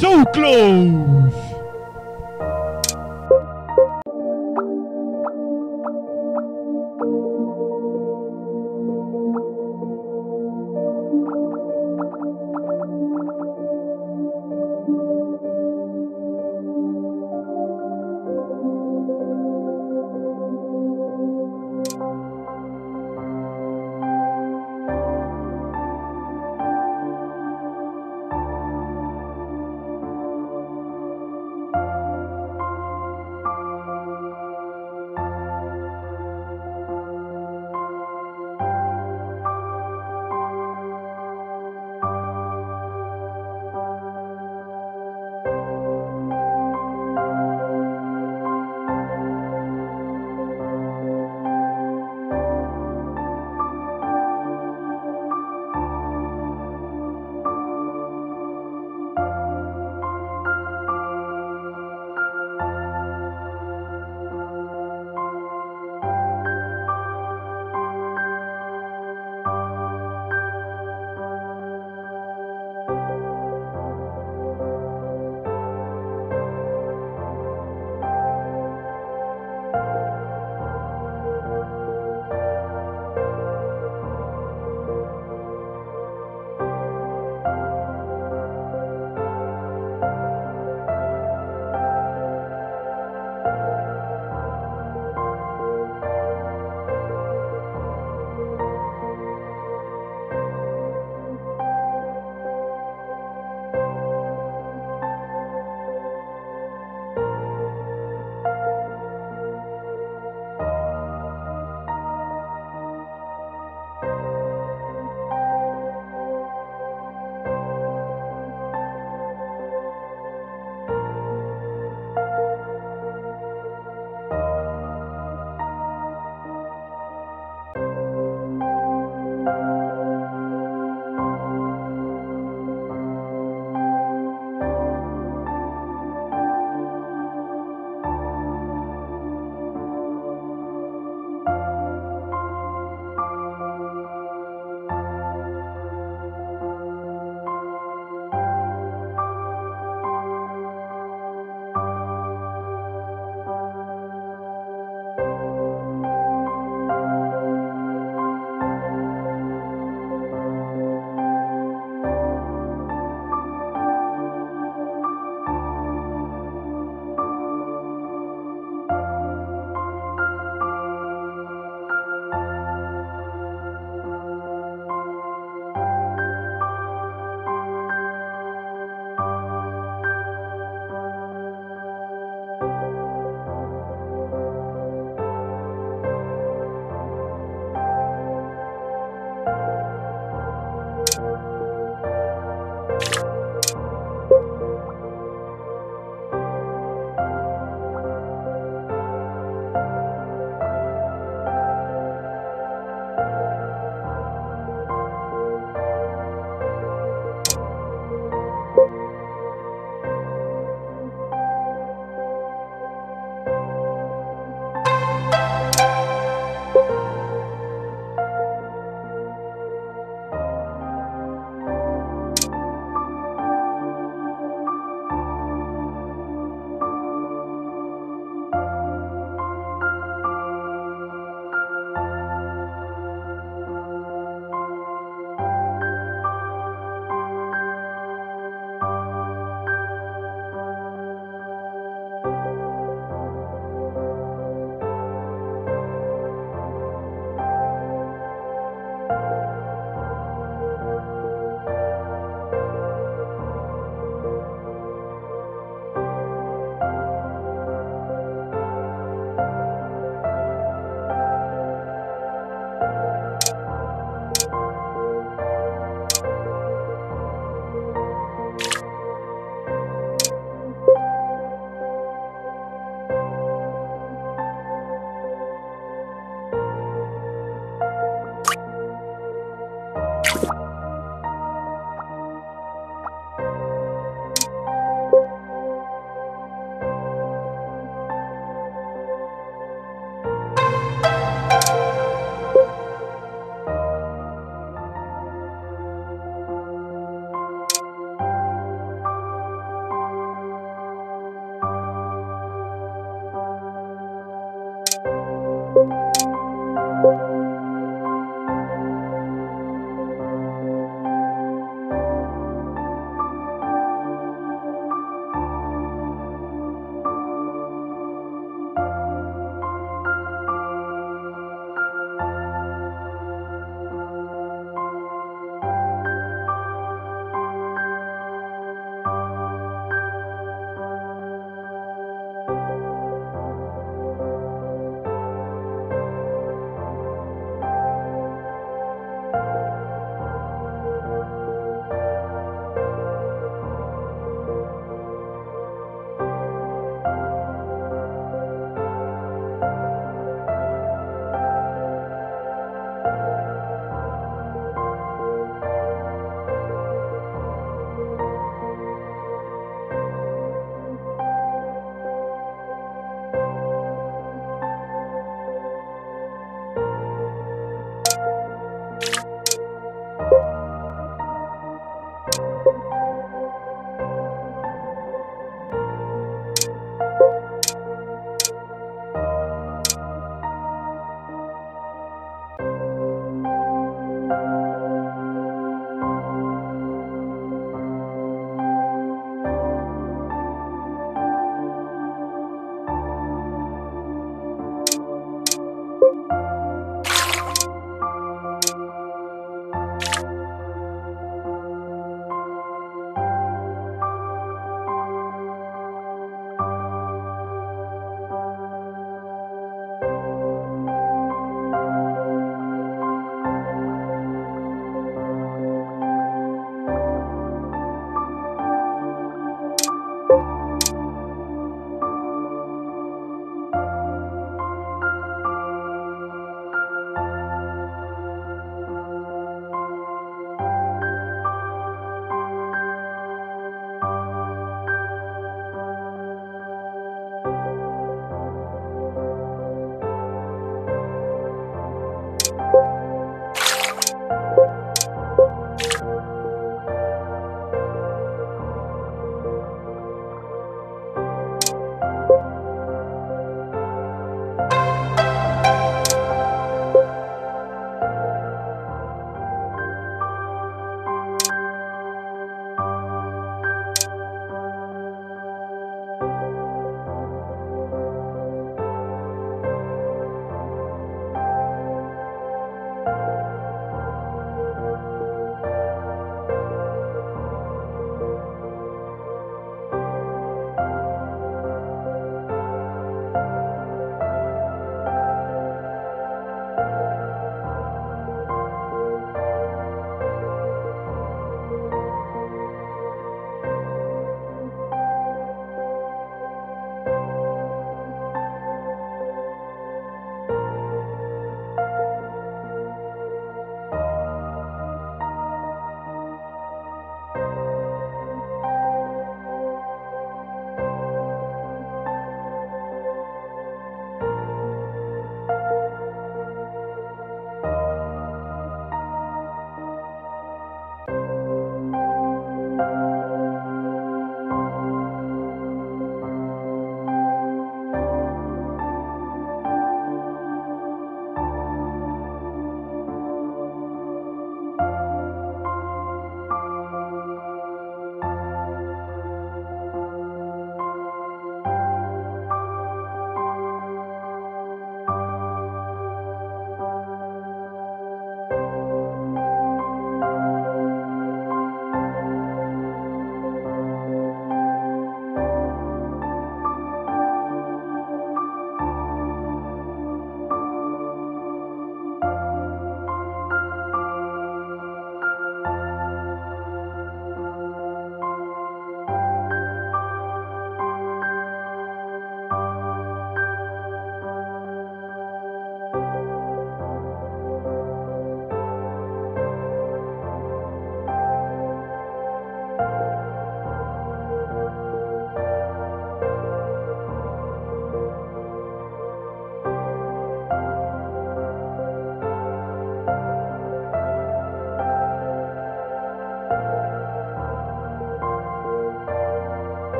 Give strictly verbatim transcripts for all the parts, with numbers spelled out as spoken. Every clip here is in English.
So close!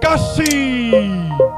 Cassie!